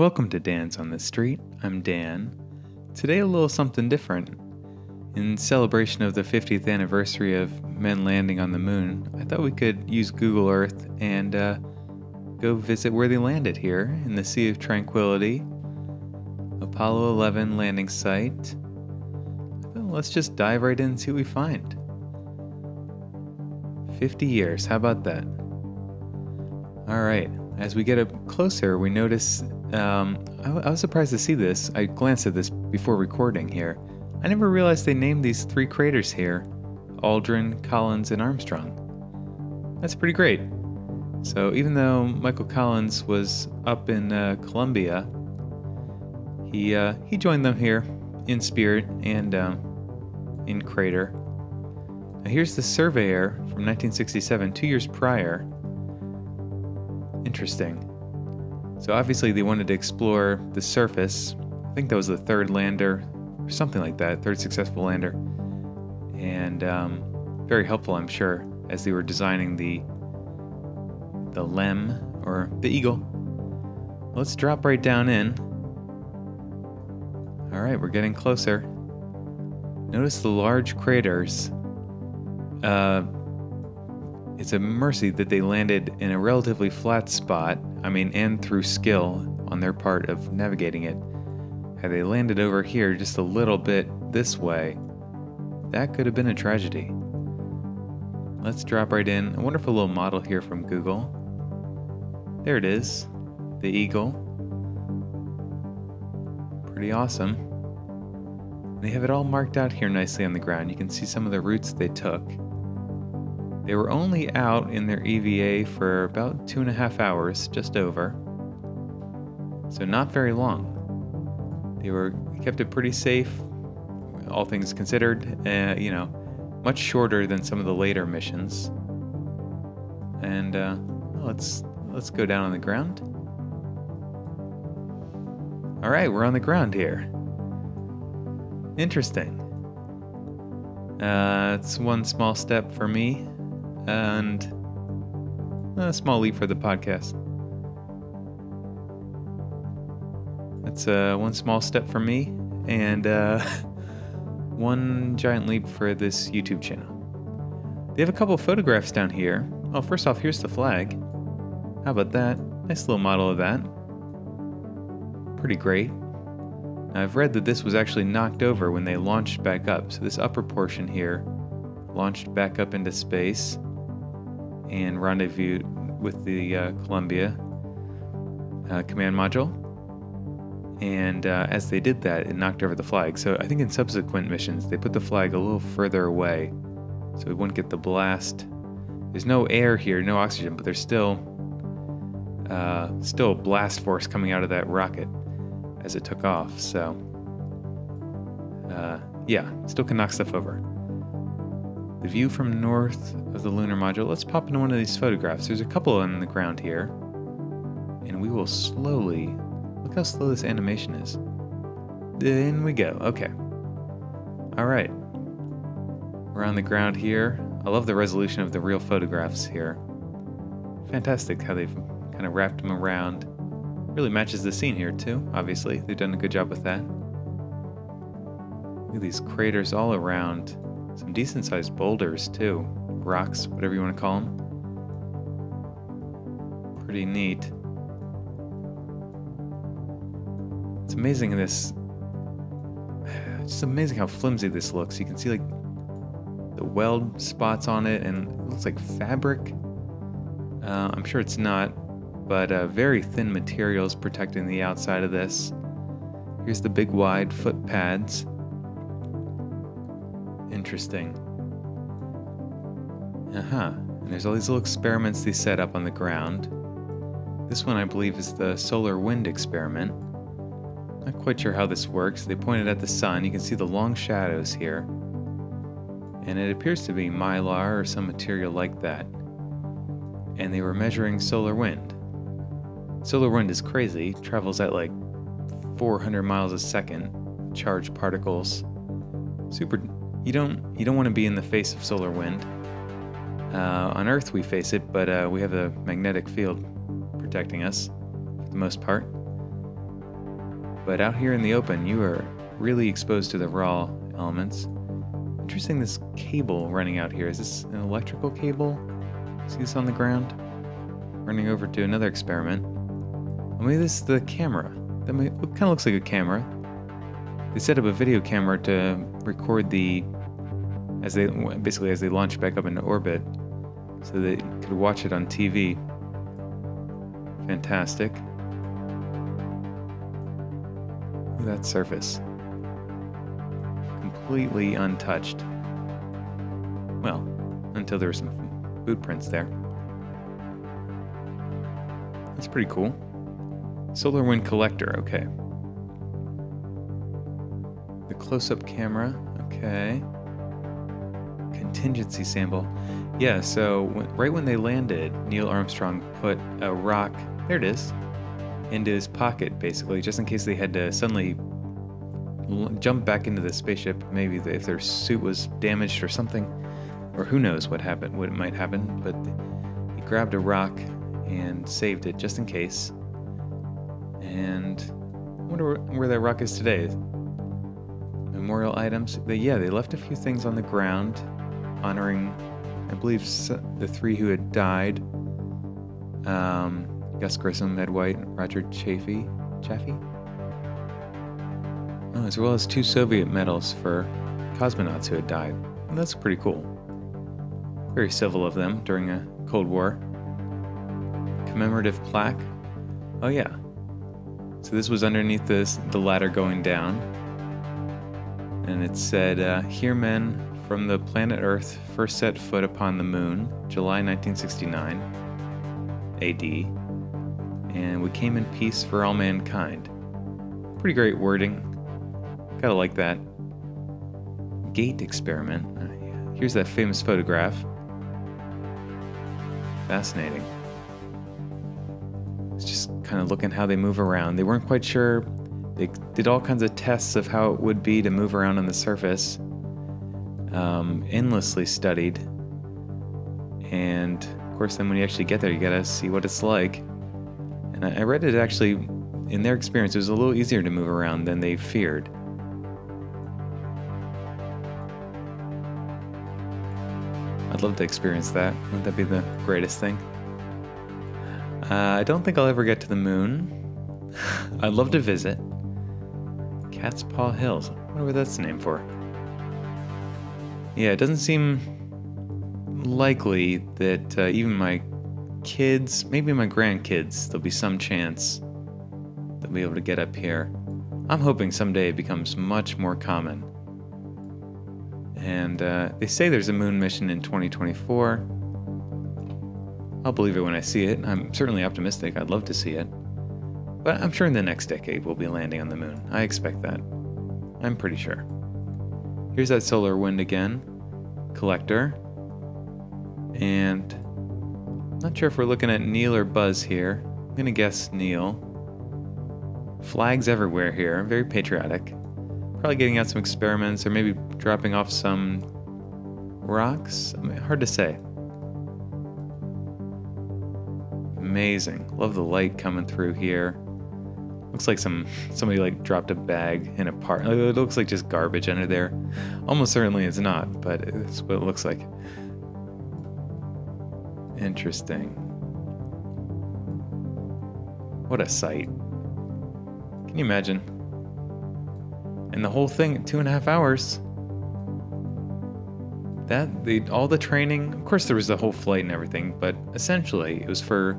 Welcome to Dan's on the Street. I'm Dan. Today a little something different. In celebration of the 50th anniversary of men landing on the moon, I thought we could use Google Earth and go visit where they landed here in the Sea of Tranquility, Apollo 11 landing site. Well, let's just dive right in and see what we find. 50 years, how about that? All right, as we get up closer, we notice I was surprised to see this. I glanced at this before recording here. I never realized they named these three craters here, Aldrin, Collins, and Armstrong. That's pretty great. So even though Michael Collins was up in Columbia, he joined them here in spirit and in crater. Now here's the Surveyor from 1967, 2 years prior. Interesting. So obviously they wanted to explore the surface. I think that was the third lander, or something like that, third successful lander. And very helpful, I'm sure, as they were designing the LEM, or the Eagle. Let's drop right down in. All right, we're getting closer. Notice the large craters. It's a mercy that they landed in a relatively flat spot, and through skill on their part of navigating it. Had they landed over here just a little bit this way, that could have been a tragedy. Let's drop right in. A wonderful little model here from Google. There it is, the Eagle. Pretty awesome. They have it all marked out here nicely on the ground. You can see some of the routes they took. They were only out in their EVA for about 2.5 hours, just over. So not very long. They kept it pretty safe, all things considered, much shorter than some of the later missions. And let's go down on the ground. All right, we're on the ground here. Interesting. It's one small step for me, and a small leap for the podcast. That's one small step for me, and one giant leap for this YouTube channel. They have a couple of photographs down here. Oh, first off, here's the flag. How about that? Nice little model of that. Pretty great. Now, I've read that this was actually knocked over when they launched back up, so this upper portion here launched back up into space and rendezvoused with the Columbia command module. And as they did that, it knocked over the flag. So I think in subsequent missions, they put the flag a little further away so it wouldn't get the blast. There's no air here, no oxygen, but there's still blast force coming out of that rocket as it took off. So still can knock stuff over. The view from north of the lunar module. Let's pop into one of these photographs. There's a couple on the ground here. And we will slowly, look how slow this animation is. In we go, okay. All right, we're on the ground here. I love the resolution of the real photographs here. Fantastic how they've kind of wrapped them around. Really matches the scene here too, obviously. They've done a good job with that. Look at these craters all around. Some decent-sized boulders, too. Rocks, whatever you want to call them. Pretty neat. It's amazing how flimsy this looks. You can see, the weld spots on it, and it looks like fabric. I'm sure it's not, but very thin materials protecting the outside of this. Here's the big, wide foot pads. Interesting. And there's all these little experiments they set up on the ground. This one, I believe, is the solar wind experiment. Not quite sure how this works. They pointed at the sun. You can see the long shadows here. And it appears to be Mylar or some material like that. And they were measuring solar wind. Solar wind is crazy. It travels at 400 miles a second. Charged particles. Super... You don't want to be in the face of solar wind. On Earth we face it, but we have a magnetic field protecting us for the most part. But out here in the open, you are really exposed to the raw elements. Interesting, this cable running out here. Is this an electrical cable? See this on the ground? Running over to another experiment. I mean, this is the camera. That kind of looks like a camera. They set up a video camera to record as they launch back up into orbit, so they could watch it on TV. Fantastic. Look at that surface. Completely untouched. Well, until there were some footprints there. That's pretty cool. Solar wind collector, okay. The close-up camera, okay. Contingency sample. Yeah, so right when they landed, Neil Armstrong put a rock, there it is, into his pocket, basically, just in case they had to suddenly jump back into the spaceship, maybe if their suit was damaged or something, or who knows what happened, what might happen, but he grabbed a rock and saved it just in case. And I wonder where that rock is today. Memorial items. They left a few things on the ground, honoring, I believe, the three who had died. Gus Grissom, Ed White, and Roger Chaffee? Oh, as well as 2 Soviet medals for cosmonauts who had died. And that's pretty cool. Very civil of them during a Cold War. Commemorative plaque. Oh yeah. So this was underneath the ladder going down. And it said, here men from the planet Earth first set foot upon the moon, July 1969 AD. And we came in peace for all mankind. Pretty great wording. Gotta like that. Gate experiment. Yeah. Here's that famous photograph. Fascinating. It's just kind of looking how they move around. They weren't quite sure. They did all kinds of tests of how it would be to move around on the surface. Endlessly studied. And of course, then when you actually get there, you gotta see what it's like. And I read it actually, in their experience, it was a little easier to move around than they feared. I'd love to experience that. Wouldn't that be the greatest thing? I don't think I'll ever get to the moon. I'd love to visit. Catspaw Hills. I wonder what that's named for. Yeah, it doesn't seem likely that even my kids, maybe my grandkids, there'll be some chance they'll be able to get up here. I'm hoping someday it becomes much more common. And they say there's a moon mission in 2024. I'll believe it when I see it. I'm certainly optimistic. I'd love to see it. But I'm sure in the next decade we'll be landing on the moon. I expect that. I'm pretty sure. Here's that solar wind again. Collector. And I'm not sure if we're looking at Neil or Buzz here. I'm going to guess Neil. Flags everywhere here. Very patriotic. Probably getting out some experiments or maybe dropping off some rocks. I mean, hard to say. Amazing. Love the light coming through here. Looks like somebody like dropped a bag in a park. It looks like just garbage under there. Almost certainly it's not, but it's what it looks like. Interesting. What a sight. Can you imagine? And the whole thing, 2.5 hours. All the training, of course there was the whole flight and everything, but essentially it was for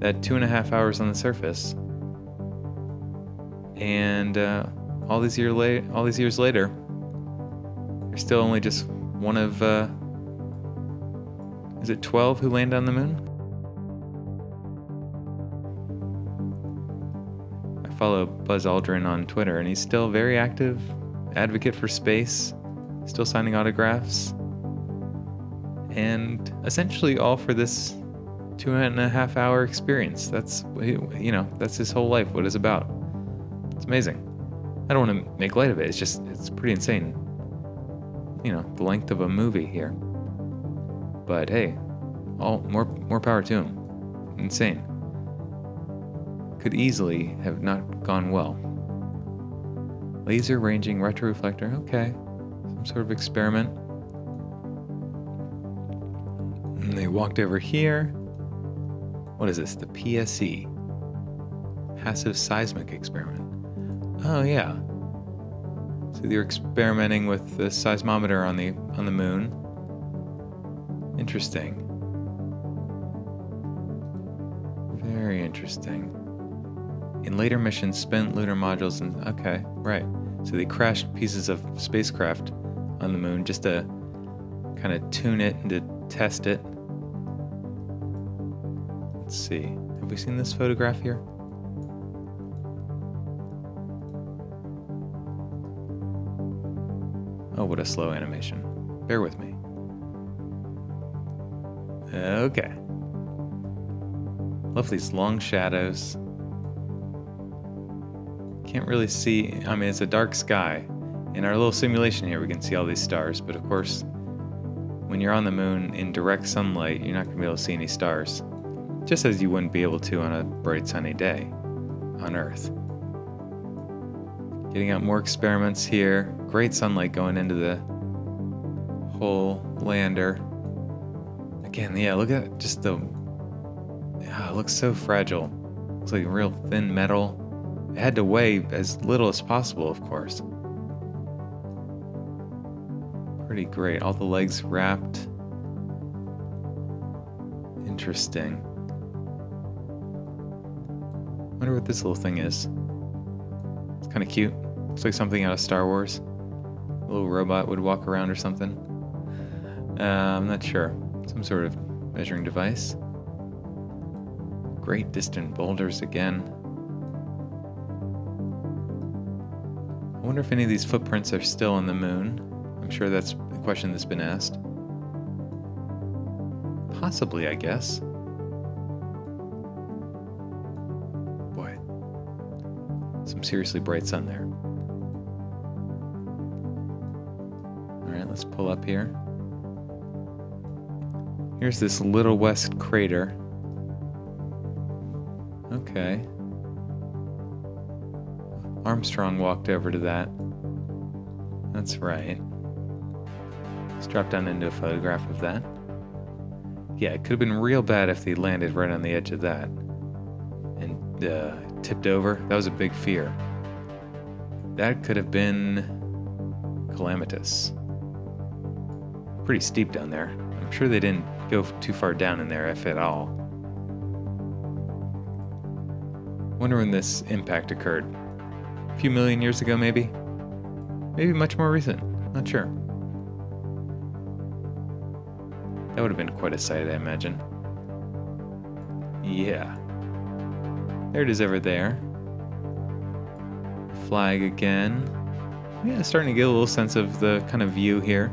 that 2.5 hours on the surface. And all these years later, there's still only just one of, is it 12 who landed on the moon? I follow Buzz Aldrin on Twitter, and he's still very active, advocate for space, still signing autographs, and essentially all for this 2.5 hour experience. That's, you know, that's his whole life, what it's about. It's amazing. I don't want to make light of it. It's just, it's pretty insane. You know, the length of a movie here. But hey, all more power to him. Insane. could easily have not gone well. Laser ranging retroreflector, okay. Some sort of experiment. And they walked over here. What is this? The PSE. Passive seismic experiment. Oh yeah. So they're experimenting with the seismometer on the moon. Interesting. Very interesting. In later missions, spent lunar modules and... Okay, right. So they crashed pieces of spacecraft on the moon just to kind of tune it and to test it. Let's see. Have we seen this photograph here? Oh, what a slow animation. Bear with me. Okay. Love these long shadows. Can't really see, I mean, it's a dark sky. In our little simulation here, we can see all these stars, but of course, when you're on the moon in direct sunlight, you're not gonna be able to see any stars, just as you wouldn't be able to on a bright sunny day on Earth. Getting out more experiments here. Great sunlight going into the whole lander. Again, yeah, look at just the, it looks so fragile. Looks like real thin metal. It had to weigh as little as possible, of course. Pretty great. All the legs wrapped. Interesting. Wonder what this little thing is. It's kind of cute. Looks like something out of Star Wars. A little robot would walk around or something. I'm not sure. Some sort of measuring device. Great distant boulders again. I wonder if any of these footprints are still on the moon. I'm sure that's a question that's been asked. Possibly, I guess. Boy, some seriously bright sun there. All right, let's pull up here. Here's this little West Crater. Okay. Armstrong walked over to that. That's right. Let's drop down into a photograph of that. Yeah, it could have been real bad if they landed right on the edge of that and tipped over. That was a big fear. That could have been calamitous. Pretty steep down there. I'm sure they didn't go too far down in there, if at all. Wonder when this impact occurred. A few million years ago, maybe? Maybe much more recent. Not sure. That would have been quite a sight, I imagine. Yeah. There it is over there. Flag again. Yeah, starting to get a little sense of the kind of view here.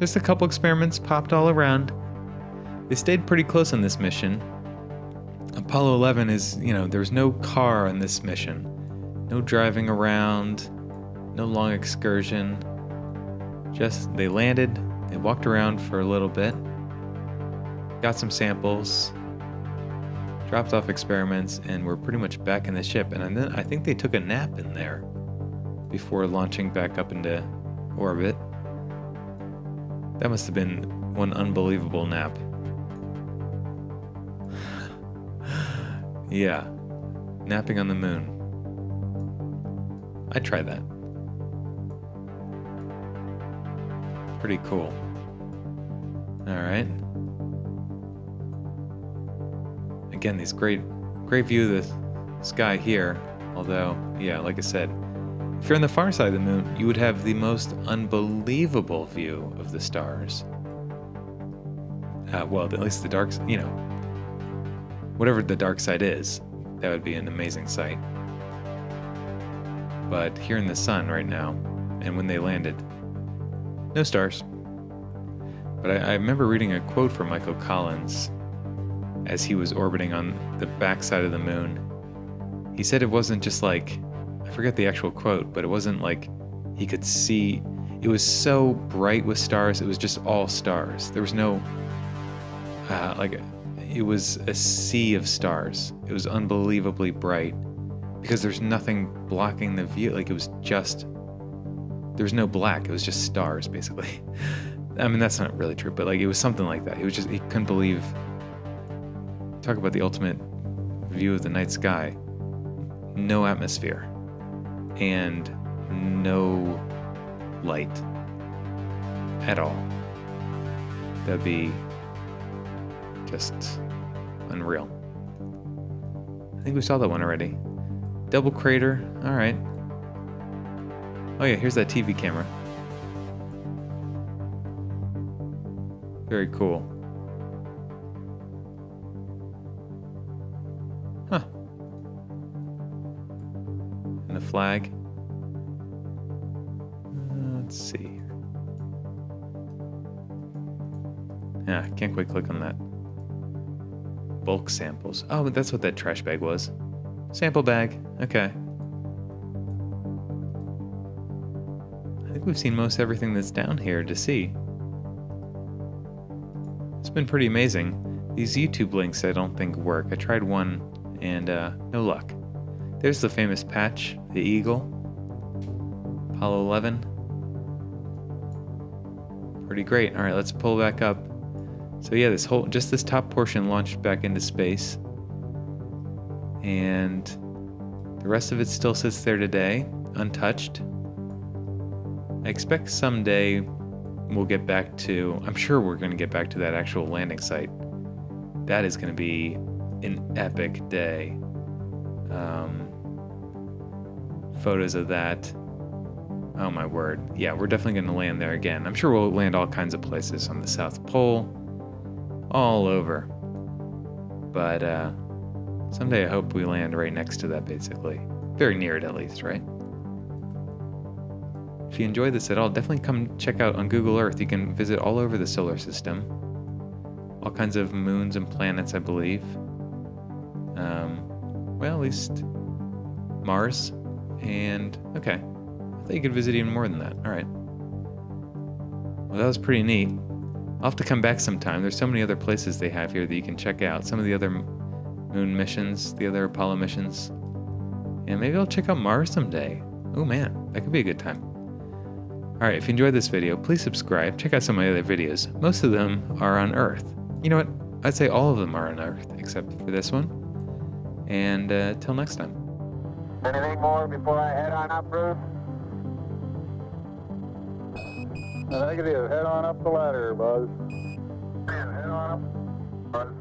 Just a couple experiments popped all around. They stayed pretty close on this mission. Apollo 11 is, you know, there's no car on this mission. No driving around, no long excursion. Just, they landed, they walked around for a little bit, got some samples, dropped off experiments, and were pretty much back in the ship. And then I think they took a nap in there before launching back up into orbit. That must have been one unbelievable nap. Yeah, napping on the moon. I'd try that. Pretty cool. All right. Again, these great view of the sky here. Although, yeah, like I said, if you're on the far side of the moon, you would have the most unbelievable view of the stars. Well, at least the dark, you know, whatever the dark side is, that would be an amazing sight. But here in the sun right now, and when they landed, no stars. But I remember reading a quote from Michael Collins as he was orbiting on the backside of the moon. He said it wasn't just like, I forget the actual quote, but it wasn't like he could see, it was so bright with stars, it was just all stars. There was no, like, it was a sea of stars. It was unbelievably bright because there's nothing blocking the view. Like, it was just, there was no black. It was just stars, basically. I mean, that's not really true, but like, it was something like that. He was just, he couldn't believe, talk about the ultimate view of the night sky. No atmosphere and no light at all. That'd be just unreal. I think we saw that one already. Double crater, all right. Oh yeah, here's that TV camera. Very cool. Huh. And the flag. Let's see. Yeah, I can't quite click on that. Bulk samples. Oh, but that's what that trash bag was. Sample bag. Okay. I think we've seen most everything that's down here to see. It's been pretty amazing. These YouTube links I don't think work. I tried one and no luck. There's the famous patch, the Eagle, Apollo 11. Pretty great. All right, let's pull back up. So yeah, this whole, just this top portion launched back into space. And the rest of it still sits there today, untouched. I expect someday we'll get back to, I'm sure we're going to get back to that actual landing site. That is going to be an epic day. Photos of that. Oh my word. Yeah, we're definitely going to land there again. I'm sure we'll land all kinds of places on the South Pole, all over. But someday I hope we land right next to that, basically. Very near it, at least, right? If you enjoy this at all, definitely come check out on Google Earth. You can visit all over the solar system. All kinds of moons and planets, I believe. Well, at least Mars. And, okay. I thought you could visit even more than that. All right. Well, that was pretty neat. I'll have to come back sometime. There's so many other places they have here that you can check out. Some of the other moon missions, the other Apollo missions. And maybe I'll check out Mars someday. Oh man, that could be a good time. Alright, if you enjoyed this video, please subscribe, check out some of my other videos. Most of them are on Earth. You know what? I'd say all of them are on Earth, except for this one. And till next time. Anything more before I head on up, Bruce? Negative. Head on up the ladder, Buzz. Head on up, Buzz.